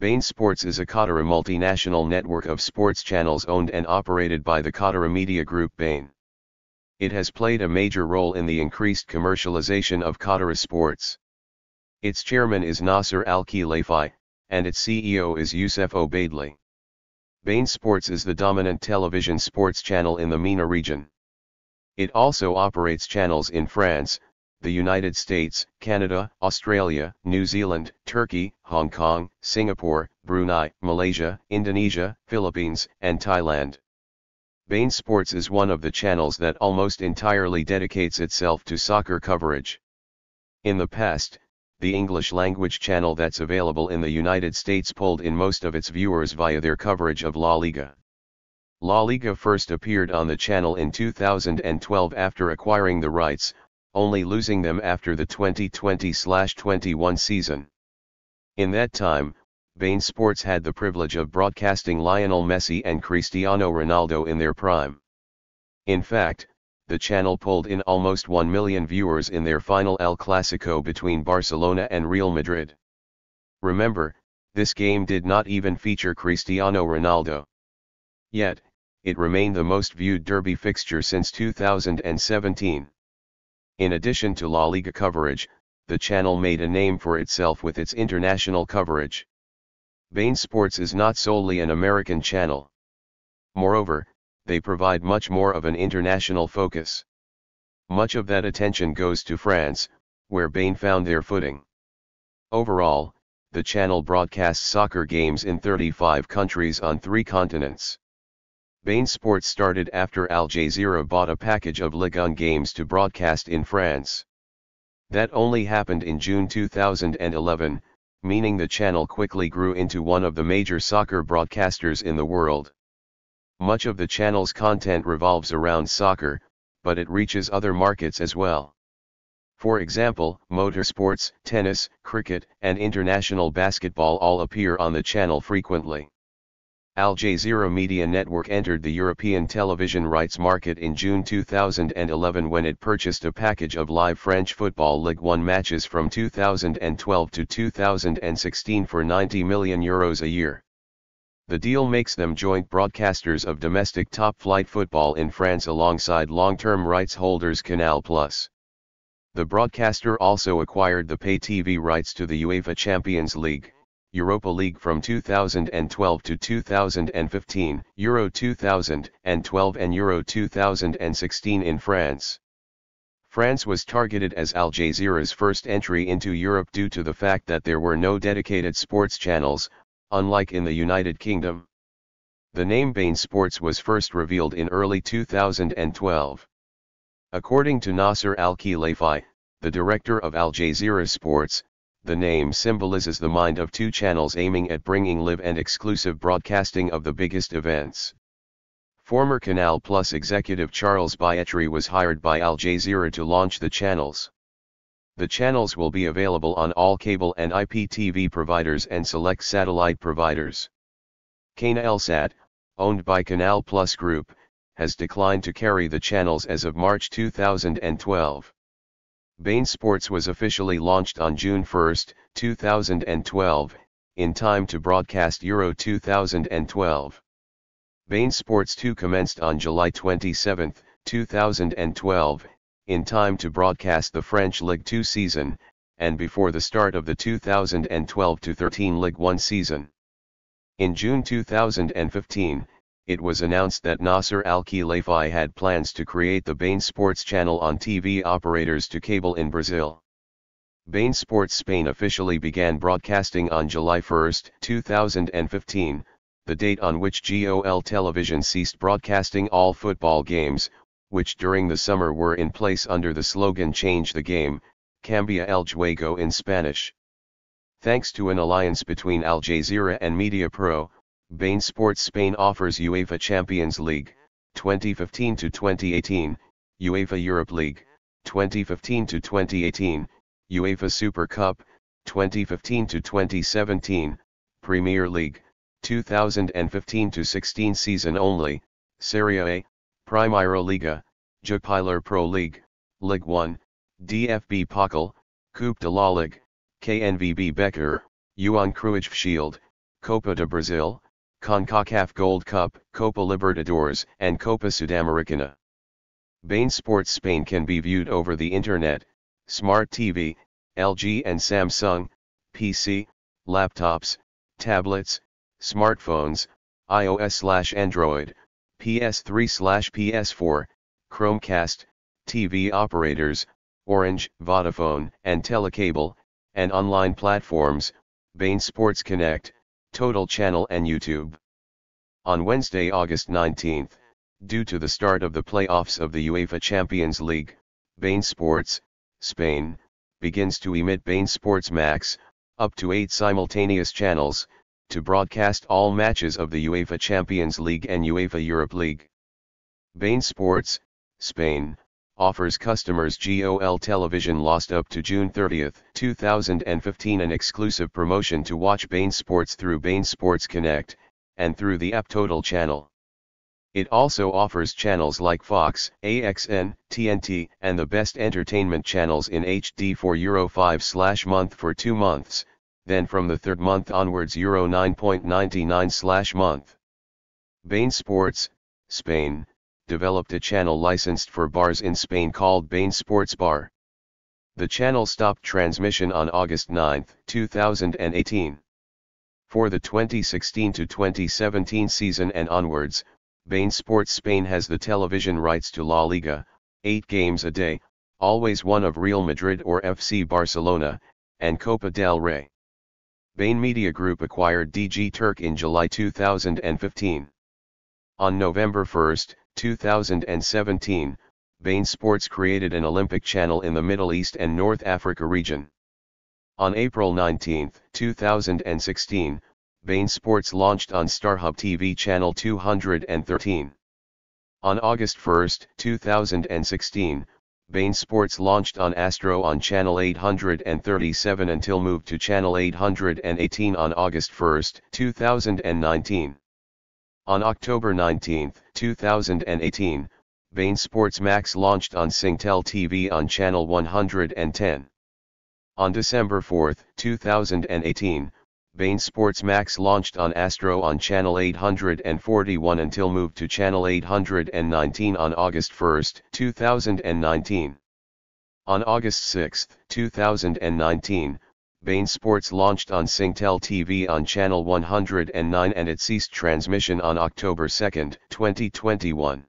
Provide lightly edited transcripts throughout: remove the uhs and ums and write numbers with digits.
beIN Sports is a Qatari multinational network of sports channels owned and operated by the Qatari media group beIN. It has played a major role in the increased commercialization of Qatari sports. Its chairman is Nasser Al-Khelaifi, and its CEO is Youssef Obaidly. beIN Sports is the dominant television sports channel in the MENA region. It also operates channels in France, the United States, Canada, Australia, New Zealand, Turkey, Hong Kong, Singapore, Brunei, Malaysia, Indonesia, Philippines, and Thailand. beIN Sports is one of the channels that almost entirely dedicates itself to soccer coverage. In the past, the English-language channel that's available in the United States pulled in most of its viewers via their coverage of La Liga. La Liga first appeared on the channel in 2012 after acquiring the rights, only losing them after the 2020-21 season. In that time, beIN Sports had the privilege of broadcasting Lionel Messi and Cristiano Ronaldo in their prime. In fact, the channel pulled in almost 1 million viewers in their final El Clasico between Barcelona and Real Madrid. Remember, this game did not even feature Cristiano Ronaldo. Yet, it remained the most viewed derby fixture since 2017. In addition to La Liga coverage, the channel made a name for itself with its international coverage. beIN Sports is not solely an American channel. Moreover, they provide much more of an international focus. Much of that attention goes to France, where beIN found their footing. Overall, the channel broadcasts soccer games in 35 countries on 3 continents. beIN Sports started after Al Jazeera bought a package of Ligue 1 games to broadcast in France. That only happened in June 2011, meaning the channel quickly grew into one of the major soccer broadcasters in the world. Much of the channel's content revolves around soccer, but it reaches other markets as well. For example, motorsports, tennis, cricket, and international basketball all appear on the channel frequently. Al Jazeera Media Network entered the European television rights market in June 2011 when it purchased a package of live French football Ligue 1 matches from 2012 to 2016 for €90 million a year. The deal makes them joint broadcasters of domestic top-flight football in France alongside long-term rights holders Canal+. The broadcaster also acquired the pay TV rights to the UEFA Champions League, Europa League from 2012 to 2015, Euro 2012 and Euro 2016 in France. France was targeted as Al Jazeera's first entry into Europe due to the fact that there were no dedicated sports channels, unlike in the United Kingdom. The name beIN Sports was first revealed in early 2012. According to Nasser Al-Khelaifi, the director of Al Jazeera Sports, the name symbolizes the mind of 2 channels aiming at bringing live and exclusive broadcasting of the biggest events. Former Canal+ executive Charles Bayetri was hired by Al Jazeera to launch the channels. The channels will be available on all cable and IPTV providers and select satellite providers. Canalsat, owned by Canal+ Group, has declined to carry the channels as of March 2012. beIN Sports was officially launched on June 1, 2012, in time to broadcast Euro 2012. beIN Sports 2 commenced on July 27, 2012, in time to broadcast the French Ligue 2 season, and before the start of the 2012-13 Ligue 1 season. In June 2015, it was announced that Nasser Al-Khelaifi had plans to create the beIN Sports channel on TV operators to cable in Brazil. beIN Sports Spain officially began broadcasting on July 1, 2015, the date on which GOL television ceased broadcasting all football games, which during the summer were in place under the slogan "Change the Game, Cambia el Juego" in Spanish. Thanks to an alliance between Al Jazeera and MediaPro, beIN Sports Spain offers UEFA Champions League, 2015-2018, UEFA Europe League, 2015-2018, UEFA Super Cup, 2015-2017, Premier League, 2015-16 season only, Serie A, Primeira Liga, Jupiler Pro League, Ligue 1, DFB Pokal, Coupe de la Ligue, KNVB Becker, Johan Cruyff Shield, Copa de Brazil, CONCACAF Gold Cup, Copa Libertadores and Copa Sudamericana. beIN Sports Spain can be viewed over the internet, smart TV, LG and Samsung, PC, laptops, tablets, smartphones, iOS/Android, PS3/PS4, Chromecast, TV operators, Orange, Vodafone and Telecable, and online platforms, beIN Sports Connect, Total Channel and YouTube. On Wednesday, August 19, due to the start of the playoffs of the UEFA Champions League, beIN Sports, Spain, begins to emit beIN Sports Max, up to 8 simultaneous channels, to broadcast all matches of the UEFA Champions League and UEFA Europa League. beIN Sports, Spain, offers customers GOL television lost up to June 30, 2015 an exclusive promotion to watch beIN Sports through beIN Sports Connect, and through the app Total Channel. It also offers channels like Fox, AXN, TNT and the best entertainment channels in HD for €5/month for 2 months, then from the third month onwards €9.99/month. beIN Sports, Spain, developed a channel licensed for bars in Spain called beIN Sports Bar. The channel stopped transmission on August 9, 2018. For the 2016 to 2017 season and onwards, beIN Sports Spain has the television rights to La Liga, 8 games a day, always one of Real Madrid or FC Barcelona, and Copa del Rey. beIN Media Group acquired DG Turk in July 2015. On November 1, 2017, beIN Sports created an Olympic channel in the Middle East and North Africa region. On April 19, 2016, beIN Sports launched on StarHub TV channel 213. On August 1, 2016, beIN Sports launched on Astro on channel 837 until moved to channel 818 on August 1, 2019. On October 19, 2018, beIN Sports Max launched on Singtel TV on channel 110. On December 4, 2018, beIN Sports Max launched on Astro on channel 841 until moved to channel 819 on August 1, 2019. On August 6, 2019, beIN Sports launched on Singtel TV on channel 109 and it ceased transmission on October 2, 2021.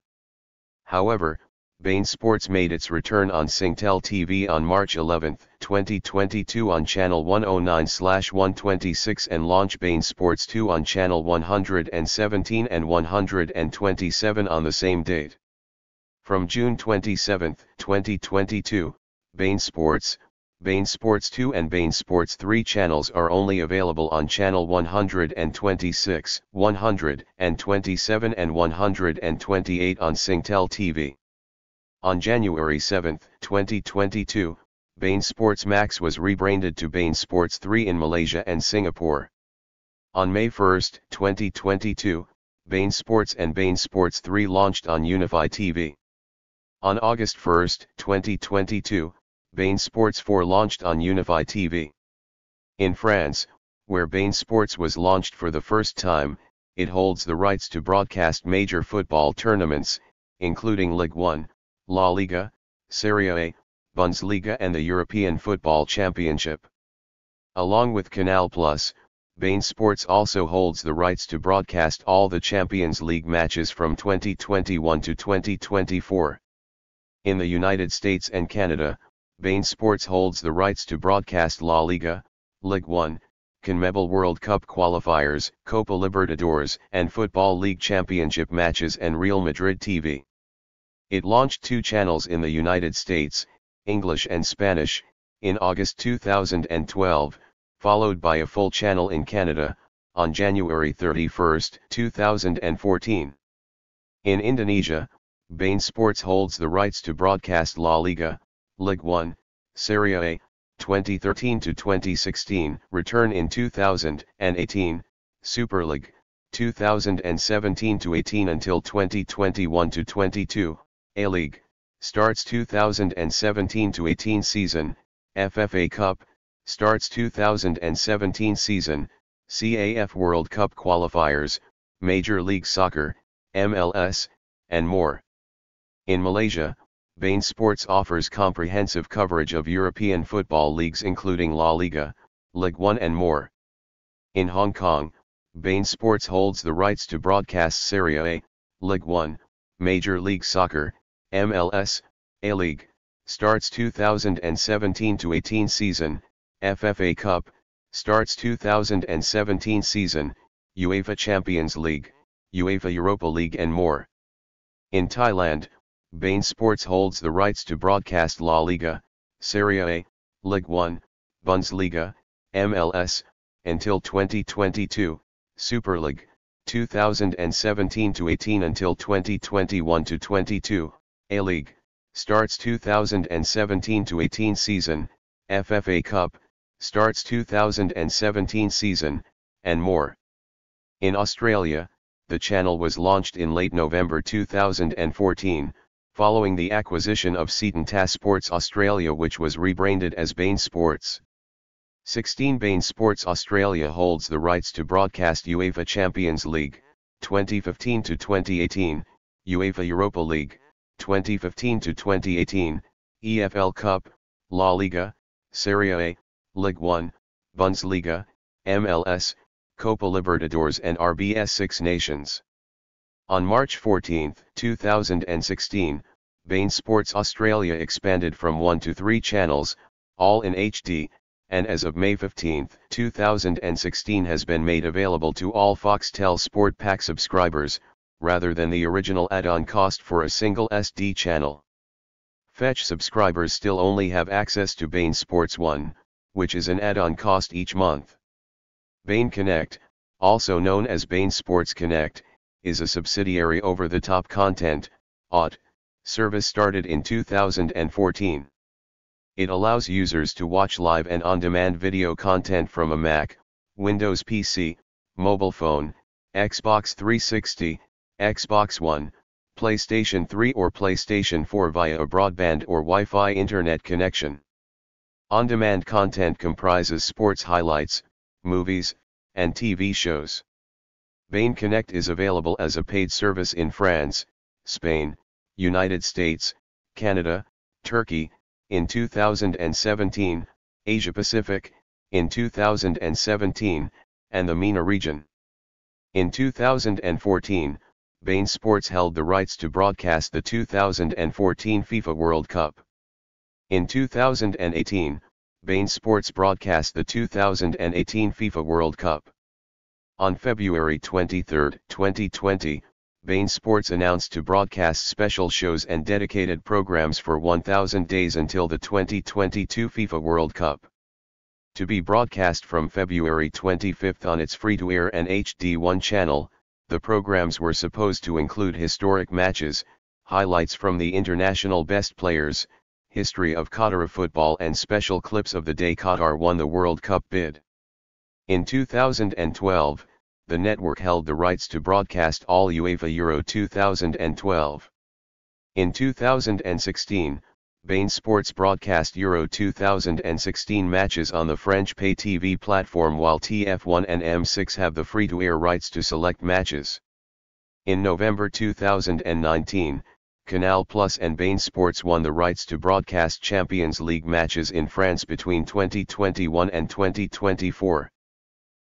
However, beIN Sports made its return on Singtel TV on March 11, 2022 on channel 109/126 and launched beIN Sports 2 on channel 117 and 127 on the same date. From June 27, 2022, beIN Sports 2 and beIN Sports 3 channels are only available on channel 126, 127 and 128 on Singtel TV. On January 7, 2022, beIN Sports Max was rebranded to beIN Sports 3 in Malaysia and Singapore. On May 1, 2022, beIN Sports and beIN Sports 3 launched on Unifi TV. On August 1, 2022, beIN Sports 4 launched on Unifi TV. In France, where beIN Sports was launched for the first time, it holds the rights to broadcast major football tournaments, including Ligue 1, La Liga, Serie A, Bundesliga and the European Football Championship. Along with Canal+, beIN Sports also holds the rights to broadcast all the Champions League matches from 2021 to 2024. In the United States and Canada, beIN Sports holds the rights to broadcast La Liga, Ligue 1, CONMEBOL World Cup qualifiers, Copa Libertadores and Football League Championship matches and Real Madrid TV. It launched 2 channels in the United States, English and Spanish, in August 2012, followed by a full channel in Canada, on January 31, 2014. In Indonesia, beIN Sports holds the rights to broadcast La Liga, Ligue 1, Serie A, 2013 to 2016, return in 2018, Super League, 2017 to 18 until 2021 to 22, A-League, starts 2017 to 18 season, FFA Cup, starts 2017 season, CAF World Cup qualifiers, Major League Soccer, MLS, and more. In Malaysia, beIN Sports offers comprehensive coverage of European football leagues including La Liga, Ligue 1 and more. In Hong Kong, beIN Sports holds the rights to broadcast Serie A, Ligue 1, Major League Soccer, MLS, A-League, starts 2017-18 season, FFA Cup, starts 2017 season, UEFA Champions League, UEFA Europa League and more. In Thailand, beIN Sports holds the rights to broadcast La Liga, Serie A, Ligue 1, Bundesliga, MLS, until 2022, Super League, 2017-18 until 2021-22, A-League, starts 2017-18 season, FFA Cup, starts 2017 season, and more. In Australia, the channel was launched in late November 2014, following the acquisition of Seton TAS Sports Australia, which was rebranded as beIN Sports. 16 beIN Sports Australia holds the rights to broadcast UEFA Champions League, 2015-2018, UEFA Europa League, 2015-2018, EFL Cup, La Liga, Serie A, Ligue 1, Bundesliga, MLS, Copa Libertadores and RBS Six Nations. On March 14, 2016, beIN Sports Australia expanded from 1 to 3 channels, all in HD, and as of May 15, 2016 has been made available to all Foxtel Sport Pack subscribers, rather than the original add-on cost for a single SD channel. Fetch subscribers still only have access to beIN Sports One, which is an add-on cost each month. beIN Connect, also known as beIN Sports Connect, is a subsidiary over-the-top content (OTT) service started in 2014. It allows users to watch live and on-demand video content from a Mac, Windows PC, mobile phone, Xbox 360, Xbox One, PlayStation 3 or PlayStation 4 via a broadband or Wi-Fi internet connection. On-demand content comprises sports highlights, movies, and TV shows. beIN Connect is available as a paid service in France, Spain, United States, Canada, Turkey, in 2017, Asia Pacific, in 2017, and the MENA region. In 2014, beIN Sports held the rights to broadcast the 2014 FIFA World Cup. In 2018, beIN Sports broadcast the 2018 FIFA World Cup. On February 23, 2020, beIN Sports announced to broadcast special shows and dedicated programs for 1,000 days until the 2022 FIFA World Cup. To be broadcast from February 25 on its free-to-air and HD1 channel, the programs were supposed to include historic matches, highlights from the international best players, history of Qatar football and special clips of the day Qatar won the World Cup bid. In 2012, the network held the rights to broadcast all UEFA Euro 2012. In 2016, beIN Sports broadcast Euro 2016 matches on the French pay TV platform while TF1 and M6 have the free-to-air rights to select matches. In November 2019, Canal+ and beIN Sports won the rights to broadcast Champions League matches in France between 2021 and 2024.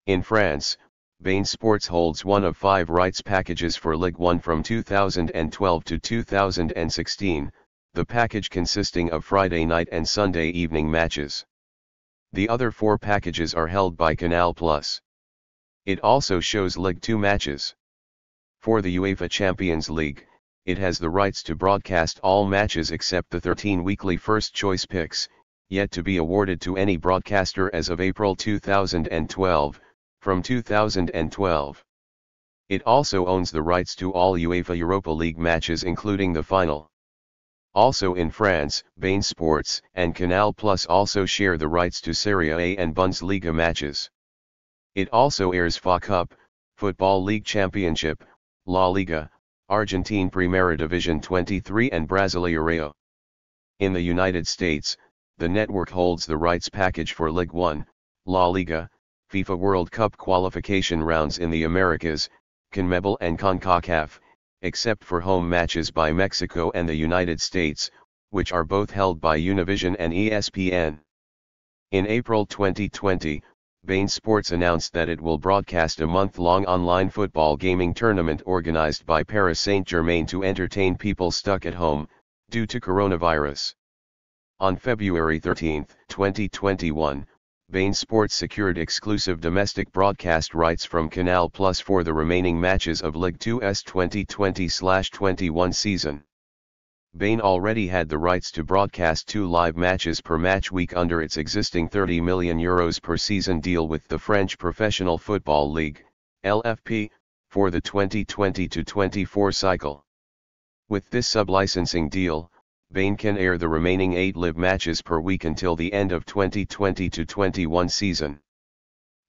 In France, beIN Sports holds one of 5 rights packages for Ligue 1 from 2012 to 2016, the package consisting of Friday night and Sunday evening matches. The other 4 packages are held by Canal+. It also shows Ligue 2 matches. For the UEFA Champions League, it has the rights to broadcast all matches except the 13 weekly first-choice picks, yet to be awarded to any broadcaster as of April 2012, From 2012. It also owns the rights to all UEFA Europa League matches including the final. Also in France, beIN Sports and Canal+ also share the rights to Serie A and Bundesliga matches. It also airs FFA Cup, Football League Championship, La Liga, Argentine Primera Division 23 and Brasileirão. In the United States, the network holds the rights package for Ligue 1, La Liga, FIFA World Cup qualification rounds in the Americas, CONMEBOL and CONCACAF, except for home matches by Mexico and the United States, which are both held by Univision and ESPN. In April 2020, beIN Sports announced that it will broadcast a month-long online football gaming tournament organized by Paris Saint-Germain to entertain people stuck at home, due to coronavirus. On February 13, 2021, beIN Sports secured exclusive domestic broadcast rights from Canal+ for the remaining matches of Ligue 2's 2020-21 season. beIN already had the rights to broadcast 2 live matches per match week under its existing €30 million per season deal with the French Professional Football League, LFP, for the 2020-24 cycle. With this sublicensing deal, beIN can air the remaining 8 live matches per week until the end of 2020-21 season.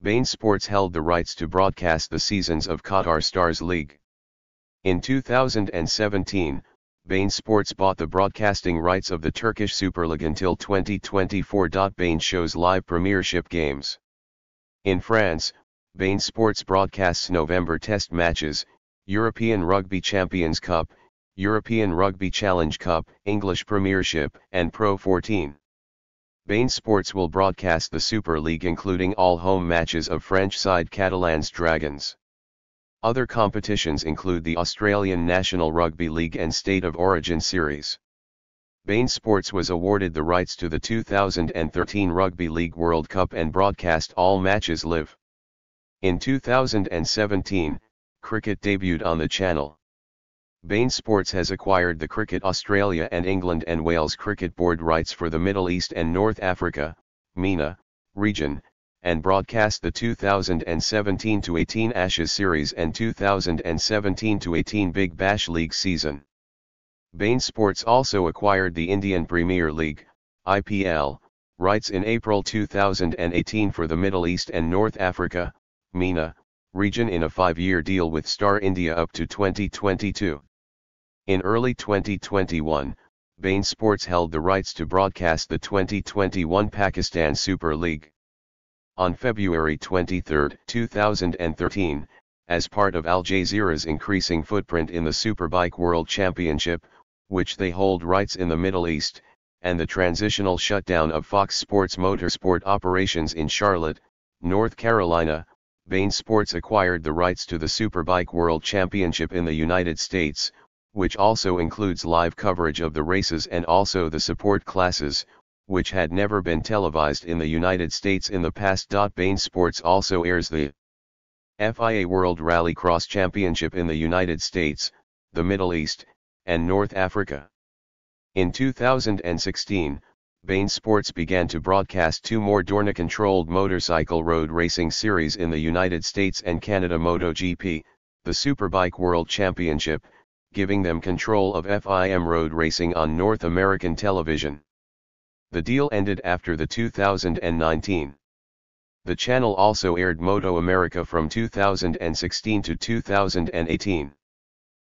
beIN Sports held the rights to broadcast the seasons of Qatar Stars League. In 2017, beIN Sports bought the broadcasting rights of the Turkish Super League until 2024. beIN shows live Premiership games. In France, beIN Sports broadcasts November test matches, European Rugby Champions Cup, European Rugby Challenge Cup, English Premiership, and Pro 14. beIN Sports will broadcast the Super League, including all home matches of French side Catalans Dragons. Other competitions include the Australian National Rugby League and State of Origin Series. beIN Sports was awarded the rights to the 2013 Rugby League World Cup and broadcast all matches live. In 2017, cricket debuted on the channel. beIN Sports has acquired the Cricket Australia and England and Wales Cricket Board rights for the Middle East and North Africa, MENA, region, and broadcast the 2017-18 Ashes Series and 2017-18 Big Bash League season. beIN Sports also acquired the Indian Premier League, IPL, rights in April 2018 for the Middle East and North Africa, MENA, region in a 5-year deal with Star India up to 2022. In early 2021, beIN Sports held the rights to broadcast the 2021 Pakistan Super League. On February 23, 2013, as part of Al Jazeera's increasing footprint in the Superbike World Championship, which they hold rights in the Middle East, and the transitional shutdown of Fox Sports Motorsport operations in Charlotte, North Carolina, beIN Sports acquired the rights to the Superbike World Championship in the United States, which also includes live coverage of the races and also the support classes, which had never been televised in the United States in the past. beIN Sports also airs the FIA World Rallycross Championship in the United States, the Middle East, and North Africa. In 2016, beIN Sports began to broadcast 2 more Dorna-controlled motorcycle road racing series in the United States and Canada: MotoGP, the Superbike World Championship, giving them control of FIM road racing on North American television. The deal ended after the 2019. The channel also aired Moto America from 2016 to 2018.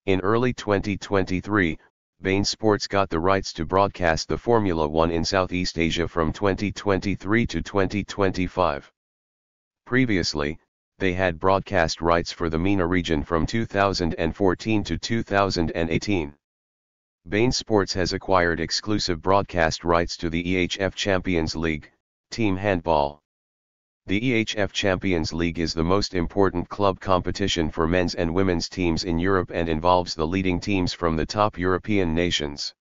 In early 2023, beIN Sports got the rights to broadcast the Formula 1 in Southeast Asia from 2023 to 2025. Previously, they had broadcast rights for the MENA region from 2014 to 2018. beIN Sports has acquired exclusive broadcast rights to the EHF Champions League, team handball. The EHF Champions League is the most important club competition for men's and women's teams in Europe and involves the leading teams from the top European nations.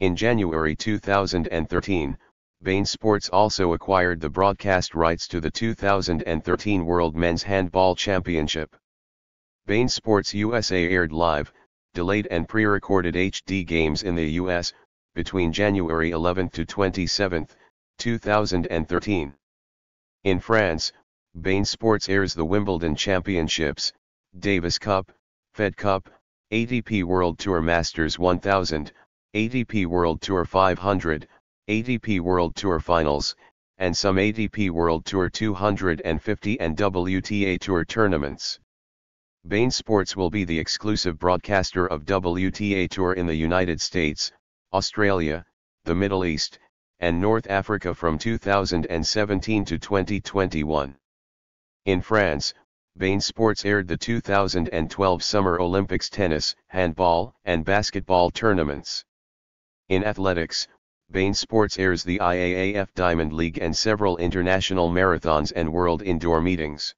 In January 2013, beIN Sports also acquired the broadcast rights to the 2013 World Men's Handball Championship. beIN Sports USA aired live, delayed and pre-recorded HD games in the U.S., between January 11 to 27, 2013. In France, beIN Sports airs the Wimbledon Championships, Davis Cup, Fed Cup, ATP World Tour Masters 1000, ATP World Tour 500, ATP World Tour Finals, and some ATP World Tour 250 and WTA Tour tournaments. beIN Sports will be the exclusive broadcaster of WTA Tour in the United States, Australia, the Middle East, and North Africa from 2017 to 2021. In France, beIN Sports aired the 2012 Summer Olympics tennis, handball, and basketball tournaments. In athletics, beIN Sports airs the IAAF Diamond League and several international marathons and world indoor meetings.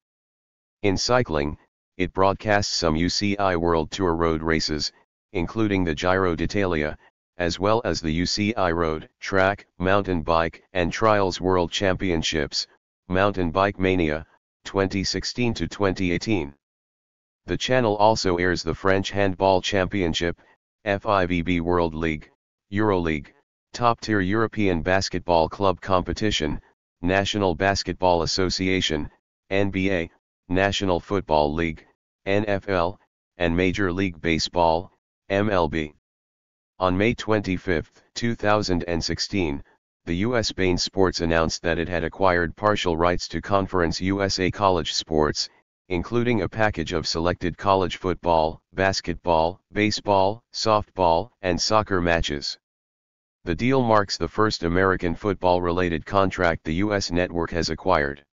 In cycling, it broadcasts some UCI World Tour road races, including the Giro d'Italia, as well as the UCI Road, Track, Mountain Bike, and Trials World Championships, Mountain Bike Mania, 2016 to 2018. The channel also airs the French Handball Championship, FIVB World League, EuroLeague, top-tier European basketball club competition, National Basketball Association, NBA, National Football League, NFL, and Major League Baseball, MLB. On May 25, 2016, the U.S. beIN Sports announced that it had acquired partial rights to Conference USA college sports, including a package of selected college football, basketball, baseball, softball, and soccer matches. The deal marks the first American football-related contract the U.S. network has acquired.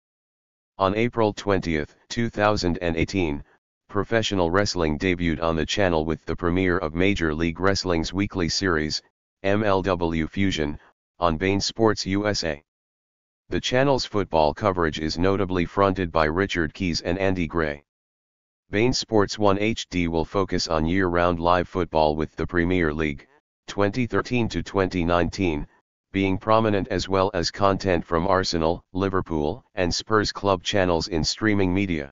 On April 20, 2018, professional wrestling debuted on the channel with the premiere of Major League Wrestling's weekly series, MLW Fusion, on beIN Sports USA. The channel's football coverage is notably fronted by Richard Keys and Andy Gray. beIN Sports 1 HD will focus on year-round live football with the Premier League, 2013 to 2019, being prominent as well as content from Arsenal, Liverpool, and Spurs club channels in streaming media.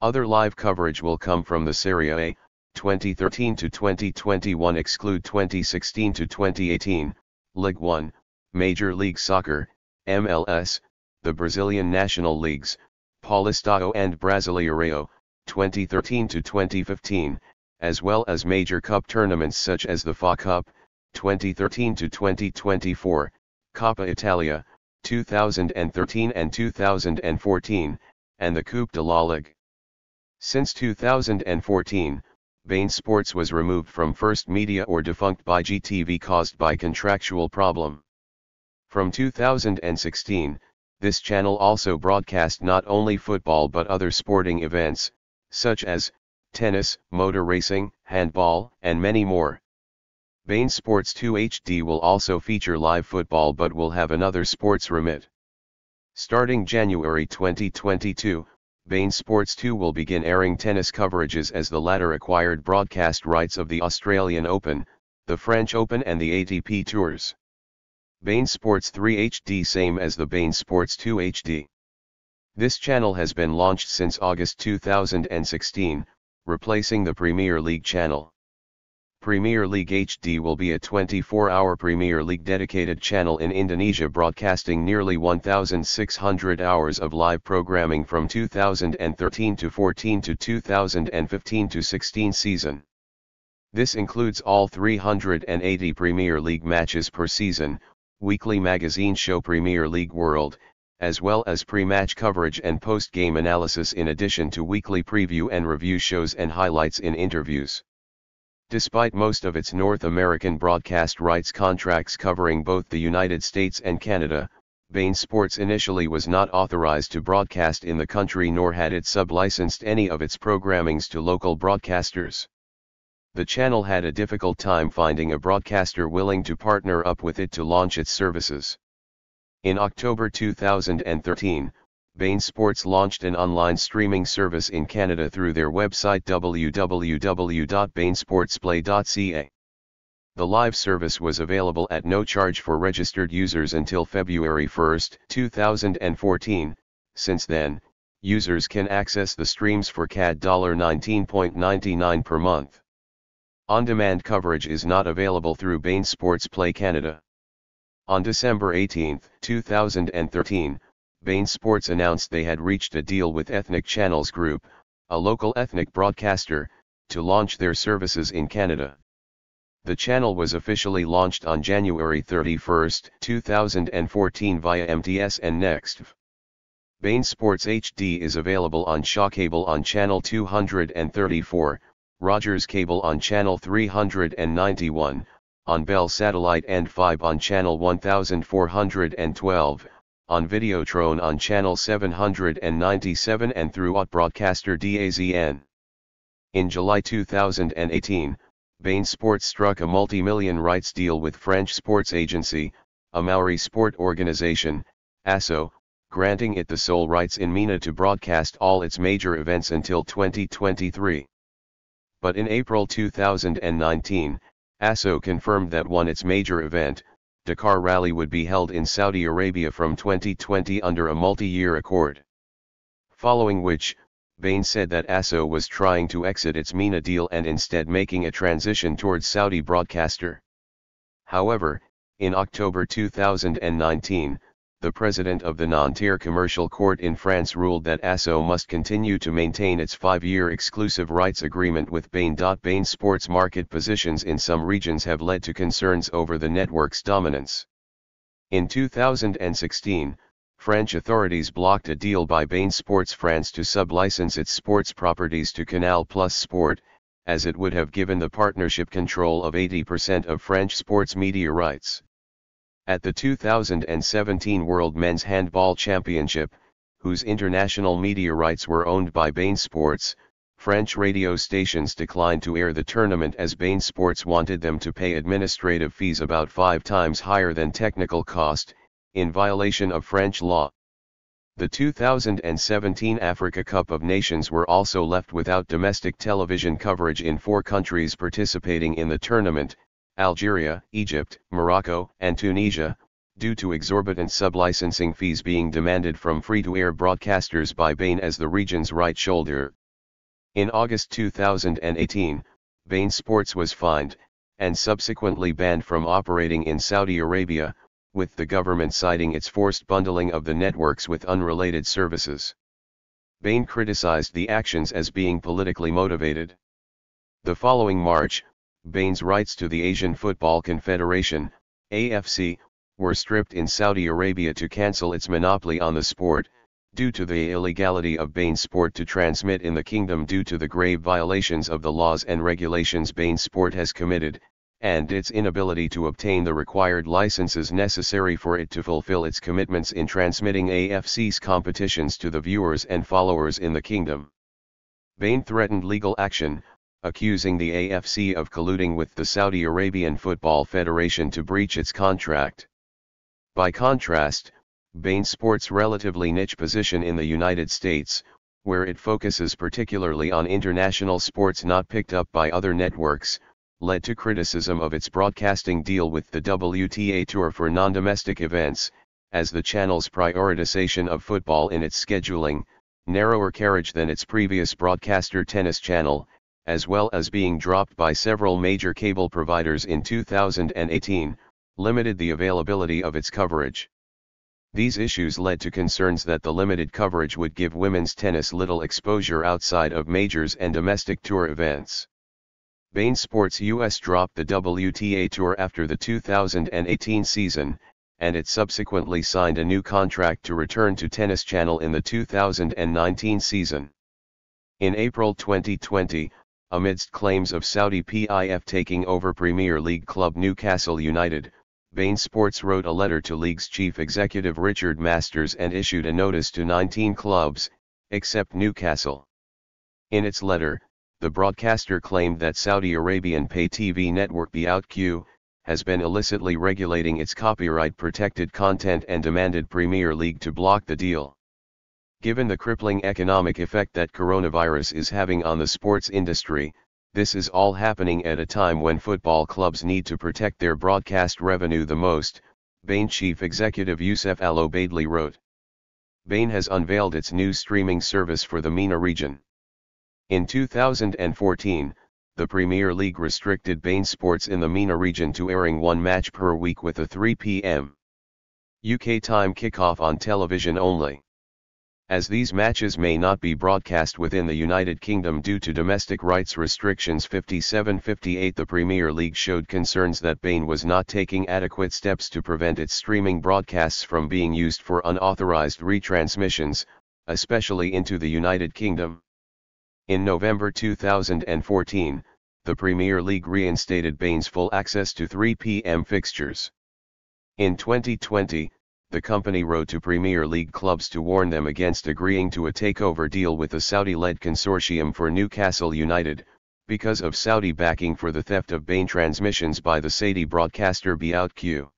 Other live coverage will come from the Serie A, 2013 to 2021 exclude 2016 to 2018, Ligue 1, Major League Soccer, MLS, the Brazilian National Leagues, Paulistão and Brasileirão, 2013 to 2015, as well as major cup tournaments such as the FFA Cup, 2013 to 2024, Copa Italia, 2013 and 2014, and the Coupe de la Ligue. Since 2014, beIN Sports was removed from First Media or defunct by GTV caused by contractual problem. From 2016, this channel also broadcast not only football but other sporting events, such as tennis, motor racing, handball, and many more. beIN Sports 2 HD will also feature live football but will have another sports remit. Starting January 2022, beIN Sports 2 will begin airing tennis coverages as the latter acquired broadcast rights of the Australian Open, the French Open and the ATP Tours. beIN Sports 3 HD same as the beIN Sports 2 HD. This channel has been launched since August 2016, replacing the Premier League channel. Premier League HD will be a 24-hour Premier League dedicated channel in Indonesia broadcasting nearly 1,600 hours of live programming from 2013 to 14 to 2015 to 16 season. This includes all 380 Premier League matches per season, weekly magazine show Premier League World, as well as pre-match coverage and post-game analysis in addition to weekly preview and review shows and highlights in interviews. Despite most of its North American broadcast rights contracts covering both the United States and Canada, beIN Sports initially was not authorized to broadcast in the country nor had it sublicensed any of its programmings to local broadcasters. The channel had a difficult time finding a broadcaster willing to partner up with it to launch its services. In October 2013, beIN Sports launched an online streaming service in Canada through their website www.beinsportsplay.ca. The live service was available at no charge for registered users until February 1, 2014. Since then, users can access the streams for CAD $19.99 per month. On-demand coverage is not available through beIN Sports Play Canada. On December 18, 2013, beIN Sports announced they had reached a deal with Ethnic Channels Group, a local ethnic broadcaster, to launch their services in Canada. The channel was officially launched on January 31, 2014 via MTS and NextV. beIN Sports HD is available on Shaw Cable on Channel 234, Rogers Cable on Channel 391, on Bell Satellite and 5 on Channel 1412, on Videotron on channel 797 and throughout broadcaster DAZN. In July 2018, beIN Sports struck a multi-million rights deal with French sports agency, Amaury Sport Organization, ASO, granting it the sole rights in MENA to broadcast all its major events until 2023. But in April 2019, ASO confirmed that its major event, Dakar Rally, would be held in Saudi Arabia from 2020 under a multi-year accord. Following which, beIN said that ASO was trying to exit its MENA deal and instead making a transition towards Saudi broadcaster. However, in October 2019, the president of the Nanterre Commercial Court in France ruled that ASO must continue to maintain its 5-year exclusive rights agreement with beIN. beIN Sports' market positions in some regions have led to concerns over the network's dominance. In 2016, French authorities blocked a deal by beIN Sports France to sub-license its sports properties to Canal+ Sport, as it would have given the partnership control of 80% of French sports media rights. At the 2017 World Men's Handball Championship, whose international media rights were owned by beIN Sports, French radio stations declined to air the tournament as beIN Sports wanted them to pay administrative fees about 5 times higher than technical cost, in violation of French law. The 2017 Africa Cup of Nations were also left without domestic television coverage in 4 countries participating in the tournament: Algeria, Egypt, Morocco, and Tunisia, due to exorbitant sublicensing fees being demanded from free-to-air broadcasters by beIN as the region's right shoulder. In August 2018, beIN Sports was fined, and subsequently banned from operating in Saudi Arabia, with the government citing its forced bundling of the networks with unrelated services. beIN criticized the actions as being politically motivated. The following March, beIN's rights to the Asian Football Confederation, AFC, were stripped in Saudi Arabia to cancel its monopoly on the sport, due to the illegality of beIN Sport to transmit in the kingdom due to the grave violations of the laws and regulations beIN Sport has committed, and its inability to obtain the required licenses necessary for it to fulfill its commitments in transmitting AFC's competitions to the viewers and followers in the kingdom. beIN threatened legal action, accusing the AFC of colluding with the Saudi Arabian Football Federation to breach its contract. By contrast, beIN Sports' relatively niche position in the United States, where it focuses particularly on international sports not picked up by other networks, led to criticism of its broadcasting deal with the WTA Tour for non-domestic events, as the channel's prioritization of football in its scheduling, narrower carriage than its previous broadcaster Tennis Channel, as well as being dropped by several major cable providers in 2018, limited the availability of its coverage. These issues led to concerns that the limited coverage would give women's tennis little exposure outside of majors and domestic tour events. beIN Sports US dropped the WTA Tour after the 2018 season, and it subsequently signed a new contract to return to Tennis Channel in the 2019 season. In April 2020, amidst claims of Saudi PIF taking over Premier League club Newcastle United, beIN Sports wrote a letter to League's chief executive Richard Masters and issued a notice to 19 clubs, except Newcastle. In its letter, the broadcaster claimed that Saudi Arabian pay TV network BeOutQ has been illicitly regulating its copyright-protected content and demanded Premier League to block the deal. Given the crippling economic effect that coronavirus is having on the sports industry, this is all happening at a time when football clubs need to protect their broadcast revenue the most, beIN chief executive Youssef Obaidly wrote. beIN has unveiled its new streaming service for the MENA region. In 2014, the Premier League restricted beIN Sports in the MENA region to airing 1 match per week with a 3 p.m. UK time kickoff on television only. As these matches may not be broadcast within the United Kingdom due to domestic rights restrictions 57-58, the Premier League showed concerns that beIN was not taking adequate steps to prevent its streaming broadcasts from being used for unauthorized retransmissions, especially into the United Kingdom. In November 2014, the Premier League reinstated beIN's full access to 3 p.m. fixtures. In 2020, the company wrote to Premier League clubs to warn them against agreeing to a takeover deal with a Saudi-led consortium for Newcastle United, because of Saudi backing for the theft of beIN transmissions by the Saudi broadcaster BOUTQ.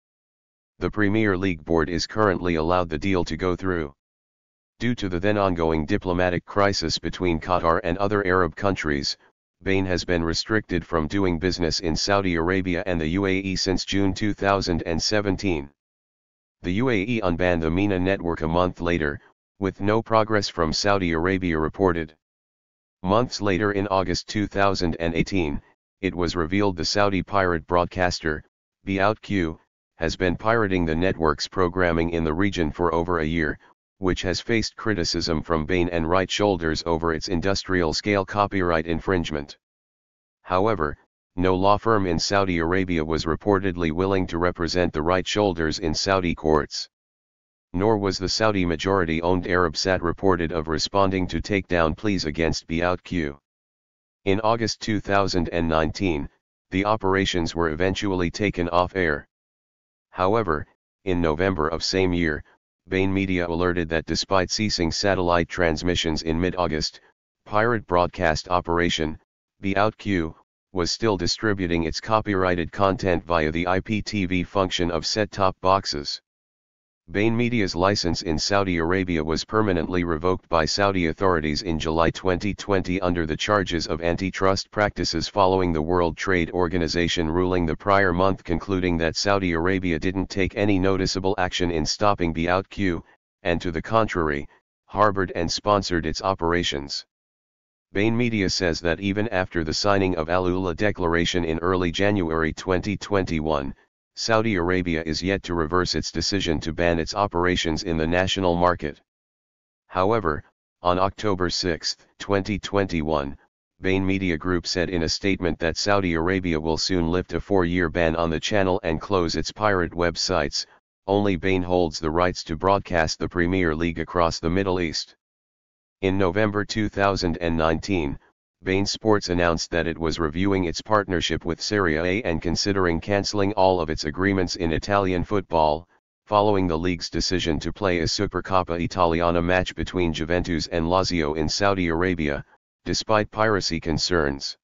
The Premier League board is currently allowed the deal to go through. Due to the then ongoing diplomatic crisis between Qatar and other Arab countries, beIN has been restricted from doing business in Saudi Arabia and the UAE since June 2017. The UAE unbanned the MENA network a month later, with no progress from Saudi Arabia reported. Months later in August 2018, it was revealed the Saudi pirate broadcaster, BOUTQ, has been pirating the network's programming in the region for over a year, which has faced criticism from beIN and right shoulders over its industrial-scale copyright infringement. However, no law firm in Saudi Arabia was reportedly willing to represent the right shoulders in Saudi courts. Nor was the Saudi majority-owned Arabsat reported of responding to takedown pleas against BOUTQ. In August 2019, the operations were eventually taken off air. However, in November of same year, beIN Media alerted that despite ceasing satellite transmissions in mid-August, pirate broadcast operation, BOUTQ, was still distributing its copyrighted content via the IPTV function of set-top boxes. beIN Media's license in Saudi Arabia was permanently revoked by Saudi authorities in July 2020 under the charges of antitrust practices following the World Trade Organization ruling the prior month concluding that Saudi Arabia didn't take any noticeable action in stopping BOUTQ, and to the contrary, harbored and sponsored its operations. beIN Media says that even after the signing of Al Ula Declaration in early January 2021, Saudi Arabia is yet to reverse its decision to ban its operations in the national market. However, on October 6, 2021, beIN Media Group said in a statement that Saudi Arabia will soon lift a 4-year ban on the channel and close its pirate websites, only beIN holds the rights to broadcast the Premier League across the Middle East. In November 2019, beIN Sports announced that it was reviewing its partnership with Serie A and considering cancelling all of its agreements in Italian football, following the league's decision to play a Supercoppa Italiana match between Juventus and Lazio in Saudi Arabia, despite piracy concerns.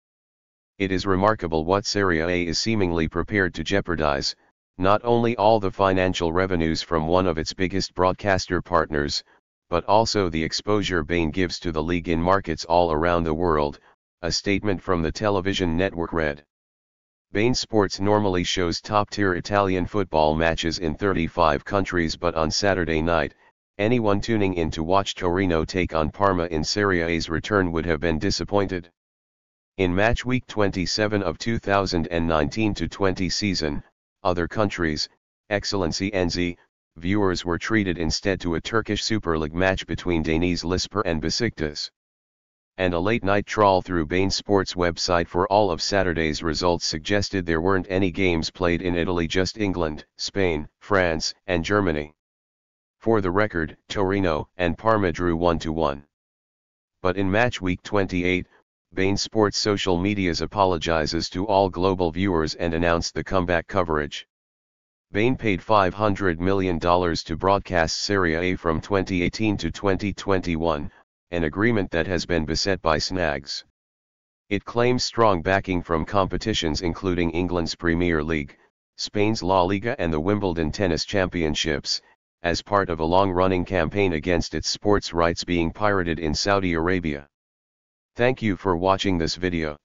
It is remarkable what Serie A is seemingly prepared to jeopardise, not only all the financial revenues from one of its biggest broadcaster partners, but also the exposure beIN gives to the league in markets all around the world, a statement from the television network read. beIN Sports normally shows top-tier Italian football matches in 35 countries, but on Saturday night, anyone tuning in to watch Torino take on Parma in Serie A's return would have been disappointed. In match week 27 of 2019-20 season, other countries, Excellency NZ, viewers were treated instead to a Turkish Super League match between Denizlispor and Besiktas. And a late-night trawl through beIN Sports' website for all of Saturday's results suggested there weren't any games played in Italy, just England, Spain, France, and Germany. For the record, Torino and Parma drew 1-1. But in match week 28, beIN Sports' social medias apologizes to all global viewers and announced the comeback coverage. beIN paid $500 million to broadcast Serie A from 2018 to 2021, an agreement that has been beset by snags. It claims strong backing from competitions including England's Premier League, Spain's La Liga and the Wimbledon Tennis Championships, as part of a long-running campaign against its sports rights being pirated in Saudi Arabia. Thank you for watching this video.